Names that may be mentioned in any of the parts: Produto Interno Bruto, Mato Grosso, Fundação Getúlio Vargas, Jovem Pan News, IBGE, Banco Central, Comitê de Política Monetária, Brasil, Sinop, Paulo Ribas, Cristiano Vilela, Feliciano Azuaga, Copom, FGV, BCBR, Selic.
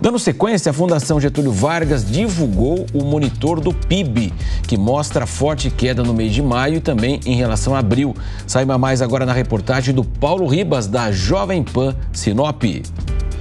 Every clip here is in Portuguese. Dando sequência, a Fundação Getúlio Vargas divulgou o monitor do PIB, que mostra forte queda no mês de maio e também em relação a abril. Saiba mais agora na reportagem do Paulo Ribas, da Jovem Pan Sinop.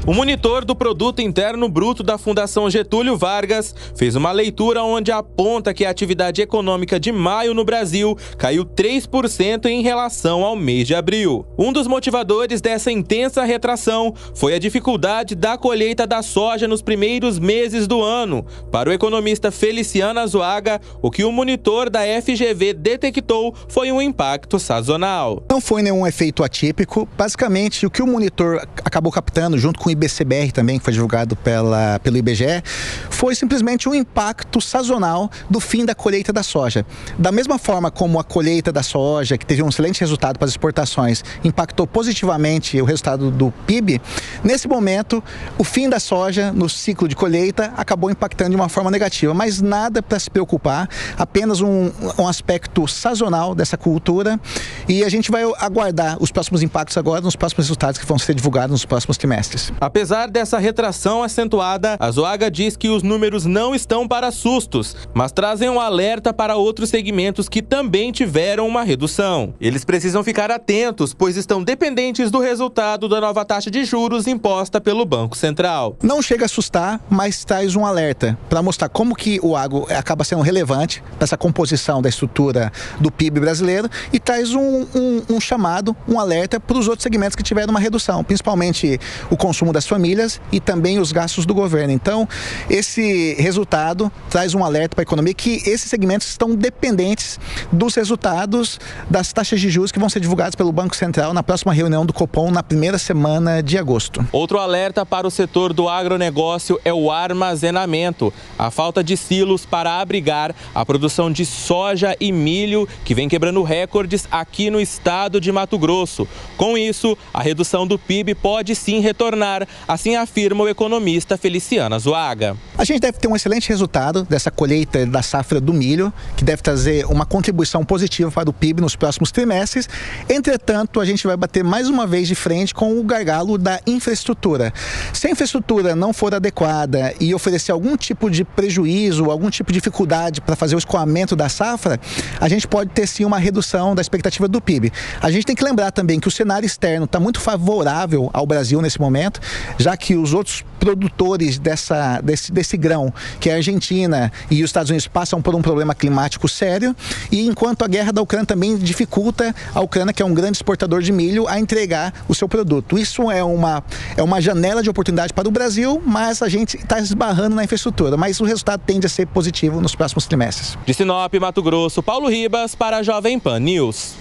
O monitor do Produto Interno Bruto da Fundação Getúlio Vargas fez uma leitura onde aponta que a atividade econômica de maio no Brasil caiu 3% em relação ao mês de abril. Um dos motivadores dessa intensa retração foi a dificuldade da colheita da soja nos primeiros meses do ano. Para o economista Feliciano Azuaga, o que o monitor da FGV detectou foi um impacto sazonal. Não foi nenhum efeito atípico. Basicamente, o que o monitor acabou captando junto com o BCBR também, que foi divulgado pelo IBGE, foi simplesmente um impacto sazonal do fim da colheita da soja. Da mesma forma como a colheita da soja, que teve um excelente resultado para as exportações, impactou positivamente o resultado do PIB, nesse momento, o fim da soja no ciclo de colheita acabou impactando de uma forma negativa, mas nada para se preocupar, apenas um aspecto sazonal dessa cultura, e a gente vai aguardar os próximos impactos agora, nos próximos resultados que vão ser divulgados nos próximos trimestres. Apesar dessa retração acentuada, Azuaga diz que os números não estão para sustos, mas trazem um alerta para outros segmentos que também tiveram uma redução. Eles precisam ficar atentos, pois estão dependentes do resultado da nova taxa de juros imposta pelo Banco Central. Não chega a assustar, mas traz um alerta para mostrar como que o agro acaba sendo relevante para essa composição da estrutura do PIB brasileiro e traz um chamado, um alerta para os outros segmentos que tiveram uma redução, principalmente o consumo das famílias e também os gastos do governo. Então, esse resultado traz um alerta para a economia que esses segmentos estão dependentes dos resultados das taxas de juros que vão ser divulgados pelo Banco Central na próxima reunião do Copom, na primeira semana de agosto. Outro alerta para o setor do agronegócio é o armazenamento. A falta de silos para abrigar a produção de soja e milho, que vem quebrando recordes aqui no estado de Mato Grosso. Com isso, a redução do PIB pode sim retornar, assim afirma o economista Feliciano Azuaga. A gente deve ter um excelente resultado dessa colheita da safra do milho, que deve trazer uma contribuição positiva para o PIB nos próximos trimestres. Entretanto, a gente vai bater mais uma vez de frente com o gargalo da infraestrutura. Se a infraestrutura não for adequada e oferecer algum tipo de prejuízo, algum tipo de dificuldade para fazer o escoamento da safra, a gente pode ter sim uma redução da expectativa do PIB. A gente tem que lembrar também que o cenário externo está muito favorável ao Brasil nesse momento, já que os outros produtores desse grão, que é a Argentina e os Estados Unidos, passam por um problema climático sério, e enquanto a guerra da Ucrânia também dificulta a Ucrânia, que é um grande exportador de milho, a entregar o seu produto. Isso é uma janela de oportunidade para o Brasil, mas a gente está esbarrando na infraestrutura, mas o resultado tende a ser positivo nos próximos trimestres. De Sinop, Mato Grosso, Paulo Ribas para a Jovem Pan News.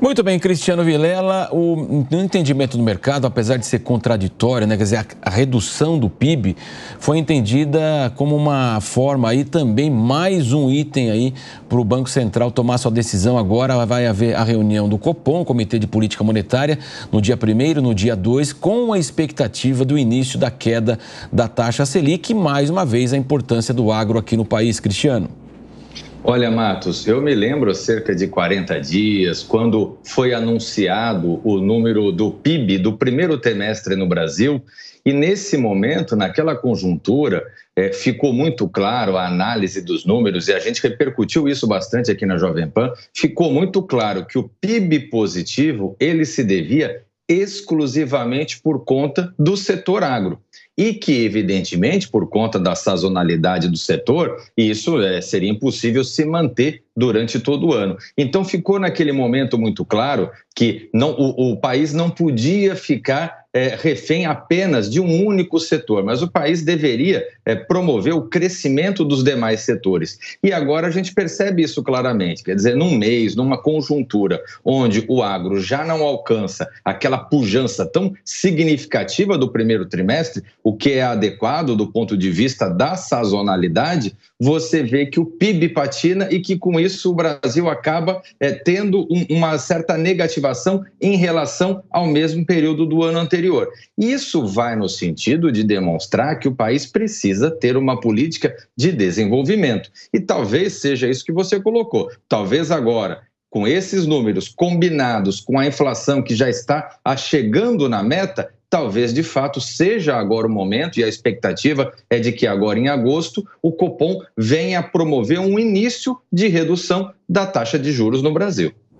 Muito bem, Cristiano Vilela, o entendimento do mercado, apesar de ser contraditório, né, quer dizer, a redução do PIB foi entendida como uma forma aí também, mais um item aí para o Banco Central tomar sua decisão agora. Vai haver a reunião do Copom, Comitê de Política Monetária, no dia 1º, no dia 2, com a expectativa do início da queda da taxa Selic, e mais uma vez a importância do agro aqui no país, Cristiano. Olha, Matos, eu me lembro cerca de 40 dias, quando foi anunciado o número do PIB do primeiro trimestre no Brasil, e nesse momento, naquela conjuntura, ficou muito claro a análise dos números, e a gente repercutiu isso bastante aqui na Jovem Pan, ficou muito claro que o PIB positivo, ele se devia exclusivamente por conta do setor agro. E que, evidentemente, por conta da sazonalidade do setor, isso seria impossível se manter durante todo o ano. Então, ficou naquele momento muito claro que o país não podia ficar refém apenas de um único setor, mas o país deveria promover o crescimento dos demais setores. E agora a gente percebe isso claramente, quer dizer, num mês, numa conjuntura onde o agro já não alcança aquela pujança tão significativa do primeiro trimestre, o que é adequado do ponto de vista da sazonalidade, você vê que o PIB patina e que com isso o Brasil acaba tendo uma certa negativação em relação ao mesmo período do ano anterior. Isso vai no sentido de demonstrar que o país precisa ter uma política de desenvolvimento. E talvez seja isso que você colocou. Talvez agora, com esses números combinados com a inflação que já está chegando na meta, talvez de fato seja agora o momento, e a expectativa é de que agora em agosto o Copom venha promover um início de redução da taxa de juros no Brasil.